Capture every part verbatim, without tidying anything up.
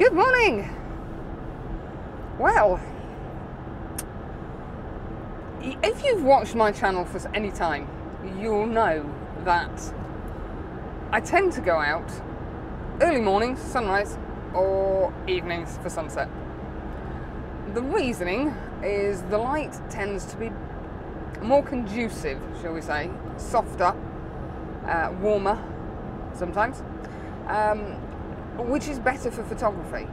Good morning. Well, if you've watched my channel for any time, you'll know that I tend to go out early mornings, sunrise, or evenings for sunset. The reasoning is the light tends to be more conducive, shall we say, softer, uh, warmer sometimes, um, which is better for photography.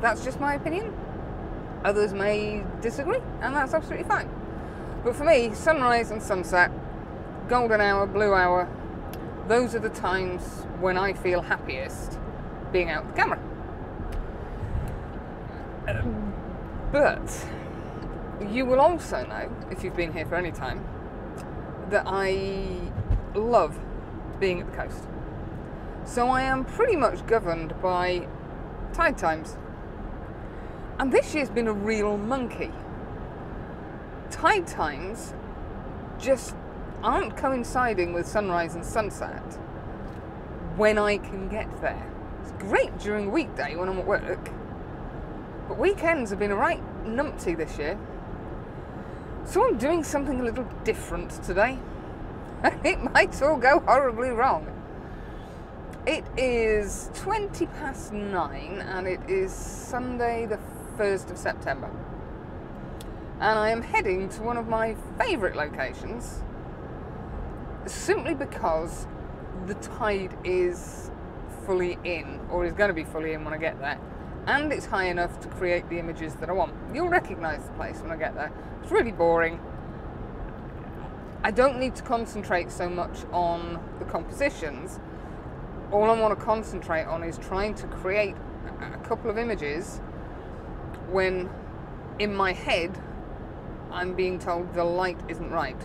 That's just my opinion. Others may disagree, and that's absolutely fine. But for me, sunrise and sunset, golden hour, blue hour, those are the times when I feel happiest being out with the camera. Um, but you will also know, if you've been here for any time, that I love being at the coast. So I am pretty much governed by tide times. And this year's been a real monkey. Tide times just aren't coinciding with sunrise and sunset when I can get there. It's great during a weekday when I'm at work, but weekends have been a right numpty this year. So I'm doing something a little different today. It might all go horribly wrong. It is twenty past nine and it is Sunday the first of September. And I am heading to one of my favourite locations simply because the tide is fully in, or is going to be fully in when I get there, and it's high enough to create the images that I want. You'll recognise the place when I get there. It's really boring. I don't need to concentrate so much on the compositions. All I want to concentrate on is trying to create a couple of images when in my head I'm being told the light isn't right.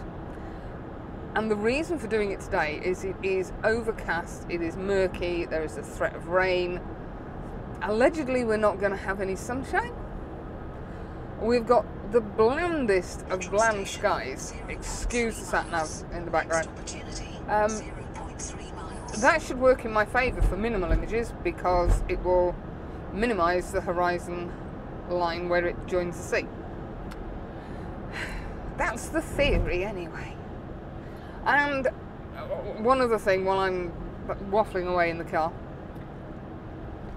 And the reason for doing it today is it is overcast, it is murky, there is a threat of rain. Allegedly we're not going to have any sunshine. We've got the blandest of bland skies. Excuse the sat-nav in the background. Um, that should work in my favour for minimal images because it will minimise the horizon line where it joins the sea. That's the theory anyway. And one other thing, while I'm waffling away in the car,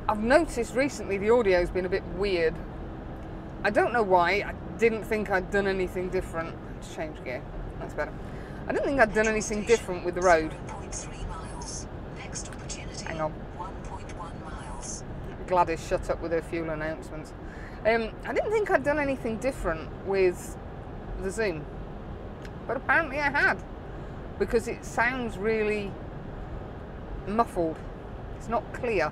I've noticed recently the audio's been a bit weird. I don't know why. I didn't think I'd done anything different. Let's change gear. That's better. I didn't think I'd done anything different with the road. Hang on. Gladys shut up with her fuel announcements. Um, I didn't think I'd done anything different with the Zoom, but apparently I had, because it sounds really muffled. It's not clear.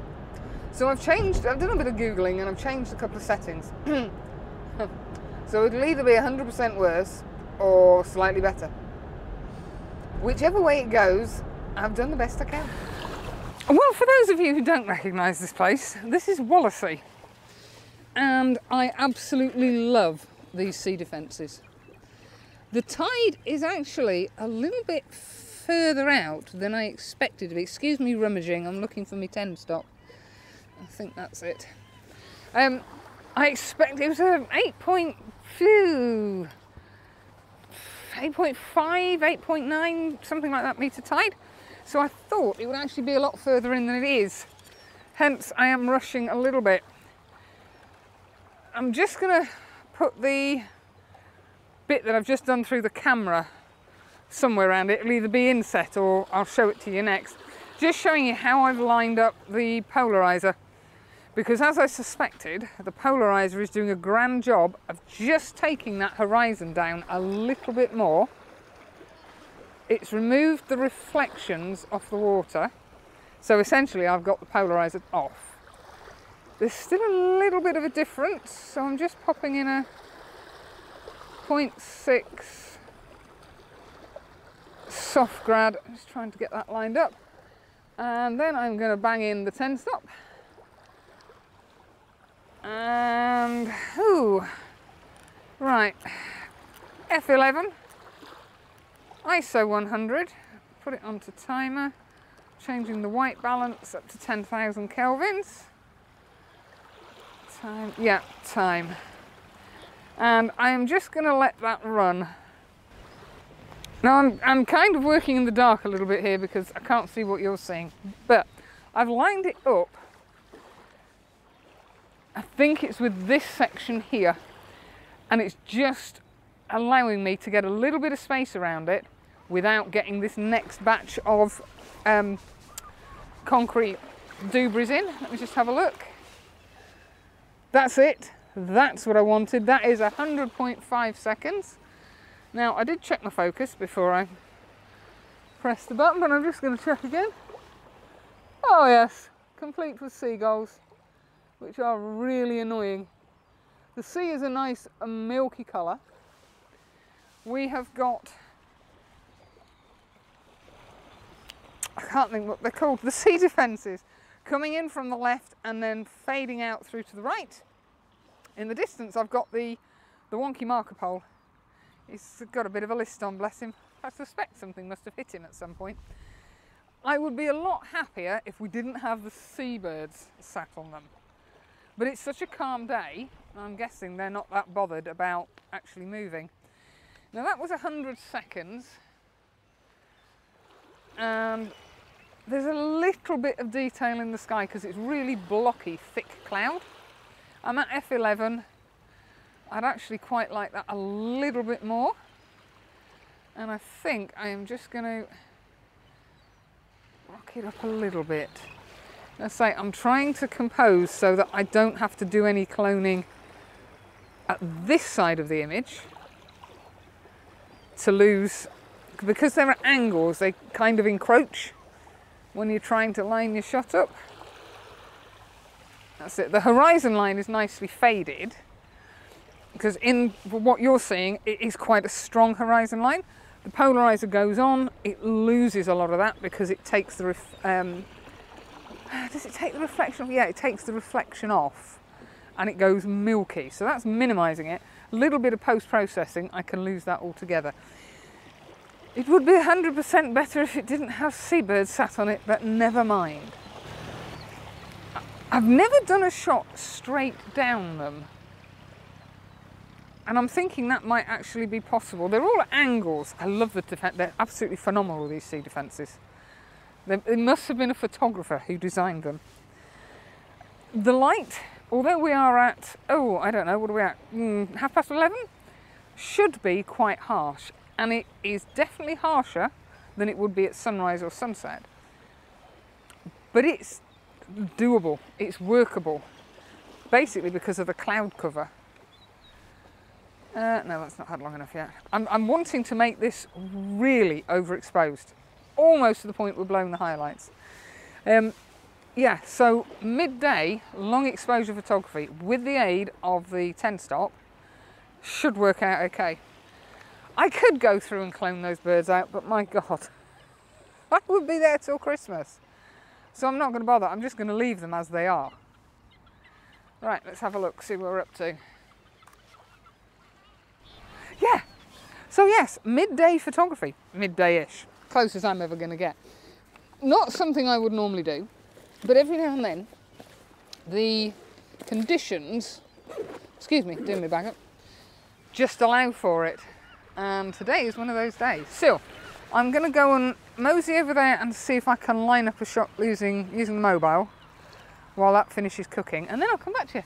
So I've changed, I've done a bit of Googling and I've changed a couple of settings. So it'll either be one hundred percent worse or slightly better. Whichever way it goes, I've done the best I can. Well, for those of you who don't recognise this place, this is Wallasey. And I absolutely love these sea defences. The tide is actually a little bit further out than I expected to be. Excuse me rummaging, I'm looking for my ten stock. I think that's it. Um, I expect it was an eight point two, eight point five, eight point nine, something like that metre tide. So I thought it would actually be a lot further in than it is. Hence, I am rushing a little bit. I'm just going to put the bit that I've just done through the camera somewhere around it. It'll either be inset or I'll show it to you next. Just showing you how I've lined up the polarizer, because as I suspected, the polarizer is doing a grand job of just taking that horizon down a little bit more. It's removed the reflections off the water, so essentially I've got the polarizer off. There's still a little bit of a difference, so I'm just popping in a zero point six soft grad. I'm just trying to get that lined up, and then I'm going to bang in the ten stop, and ooh, right, F eleven, I S O one hundred, put it onto timer, changing the white balance up to ten thousand kelvins, Time, yeah, time. And I'm just gonna let that run. Now I'm, I'm kind of working in the dark a little bit here because I can't see what you're seeing, but I've lined it up. I think it's with this section here, and it's just allowing me to get a little bit of space around it without getting this next batch of um, concrete doobries in. Let me just have a look. That's it. That's what I wanted. That is one hundred point five seconds. Now, I did check my focus before I pressed the button, but I'm just going to check again. Oh yes, complete with seagulls, which are really annoying. The sea is a nice milky colour. We have got, I can't think what they're called, the sea defences coming in from the left and then fading out through to the right. In the distance I've got the, the wonky marker pole. He's got a bit of a list on, bless him. I suspect something must have hit him at some point. I would be a lot happier if we didn't have the seabirds sat on them. But it's such a calm day, and I'm guessing they're not that bothered about actually moving. Now that was one hundred seconds. And there's a little bit of detail in the sky because it's really blocky, thick cloud. I'm at F eleven. I'd actually quite like that a little bit more. And I think I am just going to rock it up a little bit. Let's say I'm trying to compose so that I don't have to do any cloning at this side of the image to lose, because they're at angles, they kind of encroach when you're trying to line your shot up. That's it. The horizon line is nicely faded, because in what you're seeing, it is quite a strong horizon line. The polarizer goes on, it loses a lot of that because it takes the, ref um, does it take the reflection? Yeah, it takes the reflection off and it goes milky. So that's minimizing it. A little bit of post-processing, I can lose that altogether. It would be one hundred percent better if it didn't have seabirds sat on it, but never mind. I've never done a shot straight down them. And I'm thinking that might actually be possible. They're all at angles. I love the defense. They're absolutely phenomenal, these sea defences. It must have been a photographer who designed them. The light, although we are at, oh, I don't know, what are we at? Mm, half past eleven? Should be quite harsh. And it is definitely harsher than it would be at sunrise or sunset. But it's doable. It's workable. Basically because of the cloud cover. Uh, no, that's not had long enough yet. I'm, I'm wanting to make this really overexposed, almost to the point we're blowing the highlights. Um, yeah, so midday long exposure photography with the aid of the ten stop should work out okay. I could go through and clone those birds out, but my God, I would be there till Christmas. So I'm not going to bother. I'm just going to leave them as they are. Right, let's have a look, see what we're up to. Yeah, so yes, midday photography, midday-ish, closest I'm ever going to get. Not something I would normally do, but every now and then, the conditions, excuse me, doing me back up, just allow for it. And today is one of those days. So, I'm going to go and mosey over there and see if I can line up a shot using, using the mobile while that finishes cooking, and then I'll come back to you.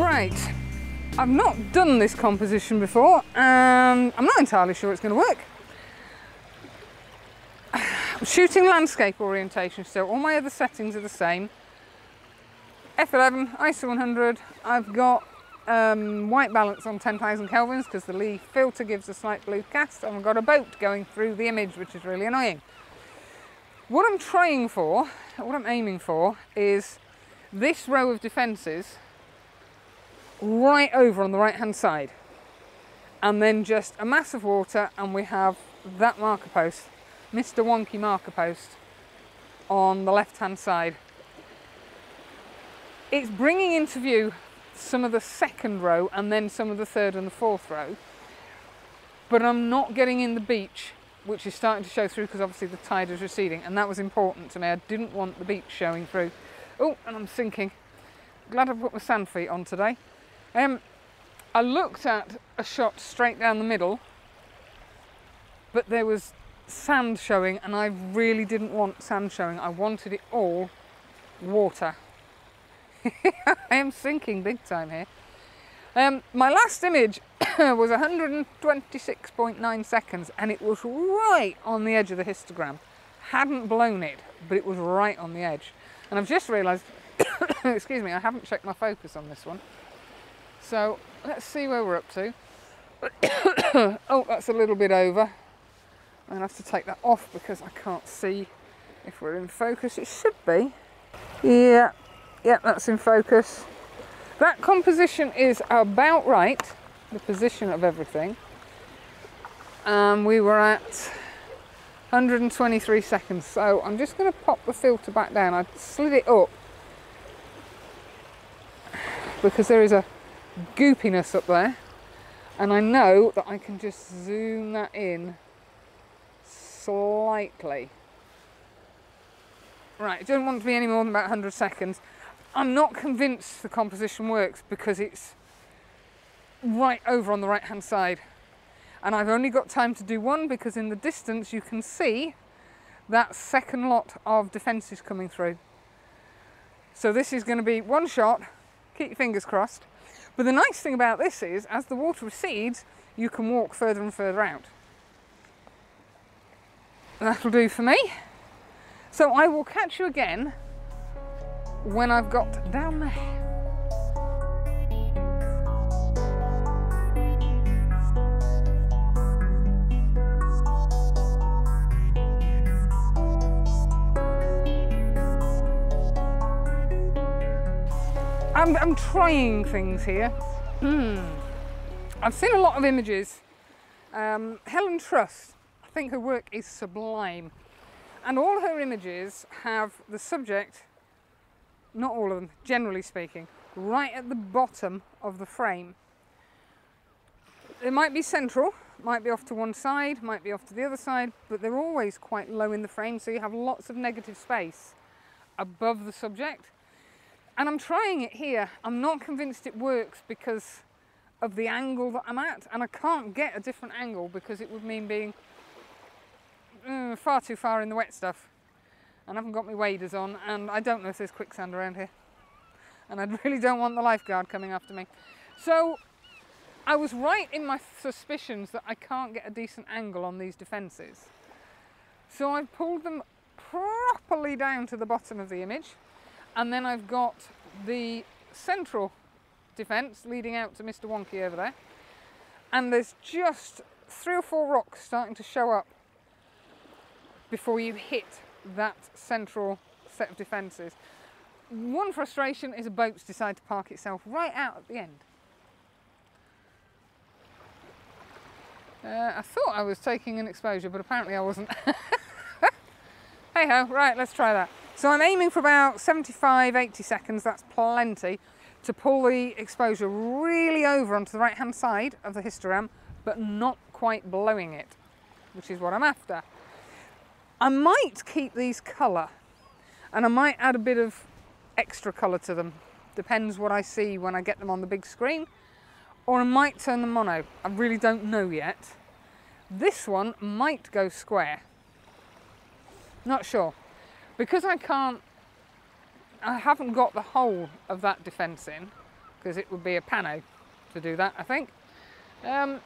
Right, I've not done this composition before, and I'm not entirely sure it's going to work. I'm shooting landscape orientation, so all my other settings are the same. F eleven, I S O one hundred, I've got um, white balance on ten thousand kelvins because the Lee filter gives a slight blue cast, and I've got a boat going through the image, which is really annoying. What I'm trying for, what I'm aiming for, is this row of defences right over on the right hand side, and then just a mass of water, and we have that marker post Mister Wonky marker post on the left-hand side. It's bringing into view some of the second row and then some of the third and the fourth row, but I'm not getting in the beach, which is starting to show through because obviously the tide is receding, and that was important to me. I didn't want the beach showing through. Oh, and I'm sinking. Glad I've put my sand feet on today. Um, I looked at a shot straight down the middle, but there was sand showing, and I really didn't want sand showing. I wanted it all water. I am sinking big time here. Um, my last image was one hundred twenty-six point nine seconds, and it was right on the edge of the histogram. Hadn't blown it, but it was right on the edge. And I've just realised, excuse me, I haven't checked my focus on this one. So let's see where we're up to. Oh, that's a little bit over. I'm gonna have to take that off because I can't see if we're in focus. It should be. Yeah, yeah, that's in focus. That composition is about right, the position of everything. Um, we were at one hundred twenty-three seconds, so I'm just going to pop the filter back down. I slid it up because there is a goopiness up there, and I know that I can just zoom that in slightly. Right, I don't want to be any more than about one hundred seconds. I'm not convinced the composition works because it's right over on the right hand side, and I've only got time to do one because in the distance you can see that second lot of defences coming through. So this is going to be one shot, keep your fingers crossed. But the nice thing about this is as the water recedes you can walk further and further out. That'll do for me. So I will catch you again when I've got down there. I'm, I'm trying things here. Hmm. I've seen a lot of images. Um, Helen Trust, I think her work is sublime. And all her images have the subject, not all of them, generally speaking, right at the bottom of the frame. It might be central, might be off to one side, might be off to the other side, but they're always quite low in the frame, so you have lots of negative space above the subject. And I'm trying it here. I'm not convinced it works because of the angle that I'm at, and I can't get a different angle because it would mean being mm, far too far in the wet stuff. And I haven't got my waders on, and I don't know if there's quicksand around here. And I really don't want the lifeguard coming after me. So I was right in my suspicions that I can't get a decent angle on these defences. So I pulled them properly down to the bottom of the image. And then I've got the central defence leading out to Mister Wonky over there. And there's just three or four rocks starting to show up before you hit that central set of defences. One frustration is a boat's decided to park itself right out at the end. Uh, I thought I was taking an exposure, but apparently I wasn't. Hey ho, right, let's try that. So I'm aiming for about seventy-five, eighty seconds, that's plenty, to pull the exposure really over onto the right-hand side of the histogram, but not quite blowing it, which is what I'm after. I might keep these colour, and I might add a bit of extra colour to them. Depends what I see when I get them on the big screen, or I might turn them mono. I really don't know yet. This one might go square. Not sure. Because I can't, I haven't got the whole of that defence in, because it would be a pano to do that, I think. Um,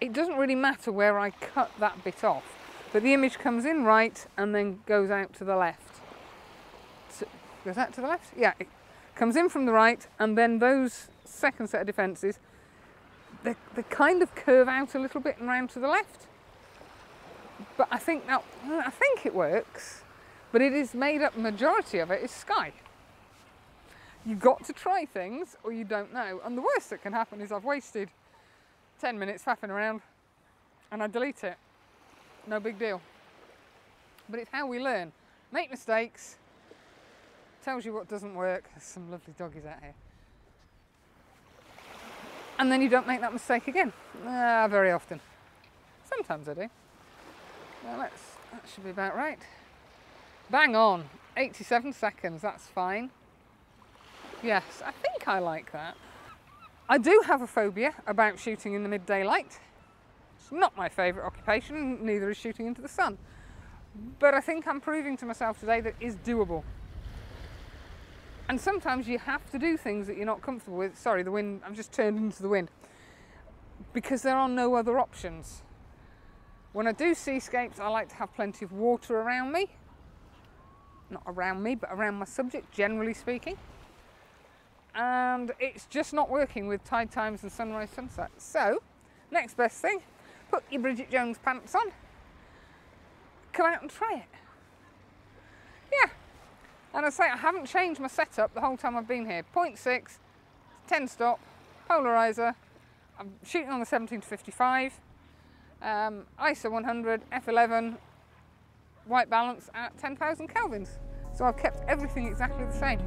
it doesn't really matter where I cut that bit off, but the image comes in right and then goes out to the left. So, goes out to the left? Yeah, it comes in from the right, and then those second set of defences, they, they kind of curve out a little bit and round to the left. But I think now, I think it works. But it is made up, majority of it is sky. You've got to try things or you don't know. And the worst that can happen is I've wasted ten minutes faffing around and I delete it. No big deal. but it's how we learn. Make mistakes, tells you what doesn't work. There's some lovely doggies out here. And then you don't make that mistake again. Ah, very often. Sometimes I do. Well, let's, that should be about right. Bang on, eighty-seven seconds, that's fine. Yes, I think I like that. I do have a phobia about shooting in the midday light. It's not my favourite occupation, neither is shooting into the sun. But I think I'm proving to myself today that it is doable. And sometimes you have to do things that you're not comfortable with. Sorry, the wind, I've just turned into the wind. Because there are no other options. When I do seascapes, I like to have plenty of water around me. Not around me, but around my subject, generally speaking. And it's just not working with tide times and sunrise, sunset. So, next best thing, put your Bridget Jones pants on. Come out and try it. Yeah. And I say, I haven't changed my setup the whole time I've been here. point six, ten stop, polarizer. I'm shooting on the seventeen to fifty-five, um, I S O one hundred, F eleven, white balance at ten thousand kelvins. So I've kept everything exactly the same.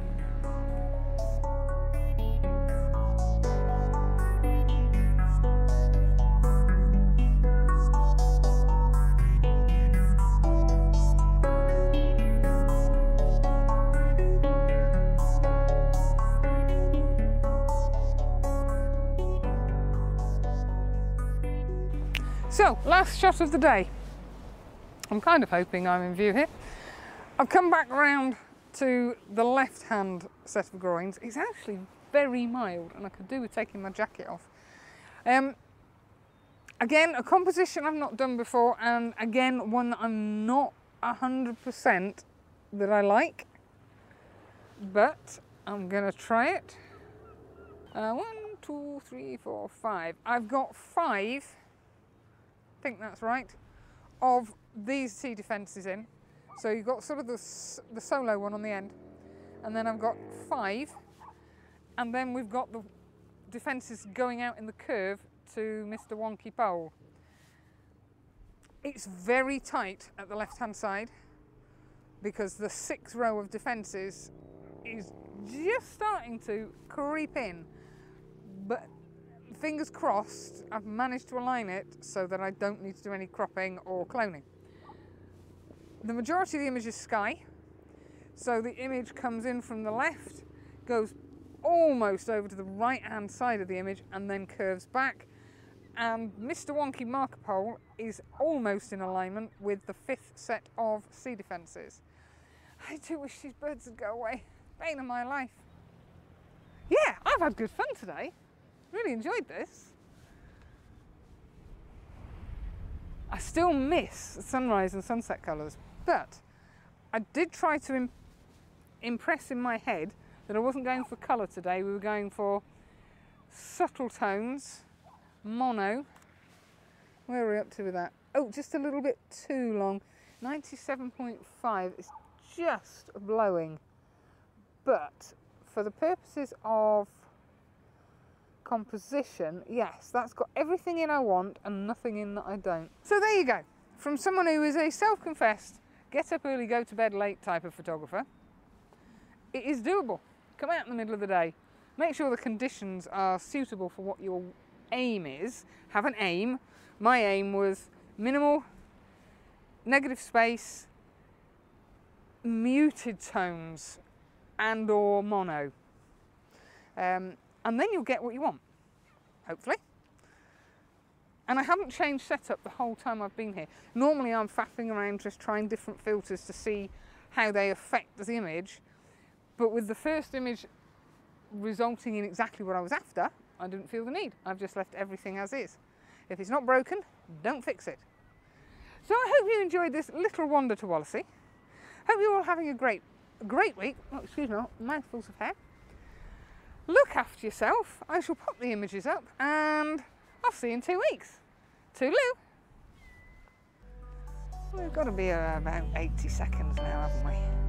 So, last shot of the day. I'm kind of hoping I'm in view here. I've come back round to the left-hand set of groins. It's actually very mild, and I could do with taking my jacket off. Um, again, a composition I've not done before, and again, one that I'm not one hundred percent that I like, but I'm gonna try it. Uh, one, two, three, four, five. I've got five. I think that's right, of these T defences in. So you've got sort of the, the solo one on the end, and then I've got five, and then we've got the defences going out in the curve to Mister Wonky Pole. It's very tight at the left-hand side because the sixth row of defences is just starting to creep in, but fingers crossed, I've managed to align it so that I don't need to do any cropping or cloning. The majority of the image is sky, so the image comes in from the left, goes almost over to the right-hand side of the image, and then curves back. And Mister Wonky marker pole is almost in alignment with the fifth set of sea defences. I do wish these birds would go away. Bane of my life. Yeah, I've had good fun today. Really enjoyed this. I still miss sunrise and sunset colours, but I did try to im impress in my head that I wasn't going for colour today. We were going for subtle tones, mono. Where are we up to with that? Oh, just a little bit too long. ninety-seven point five is just blowing, but for the purposes of composition, yes, that's got everything in I want and nothing in that I don't. So there you go, from someone who is a self-confessed get up early, go to bed late type of photographer. It is doable. Come out in the middle of the day, make sure the conditions are suitable for what your aim is. Have an aim. My aim was minimal, negative space, muted tones and or mono. Um, And then you'll get what you want, hopefully. And I haven't changed setup the whole time I've been here. Normally I'm faffing around just trying different filters to see how they affect the image. But with the first image resulting in exactly what I was after, I didn't feel the need. I've just left everything as is. If it's not broken, don't fix it. So I hope you enjoyed this little wander to Wallasey. Hope you're all having a great, great week. Oh, excuse me, mouthfuls of hair. Look after yourself. I shall pop the images up and I'll see you in two weeks. Toodaloo. We've got to be about eighty seconds now, haven't we?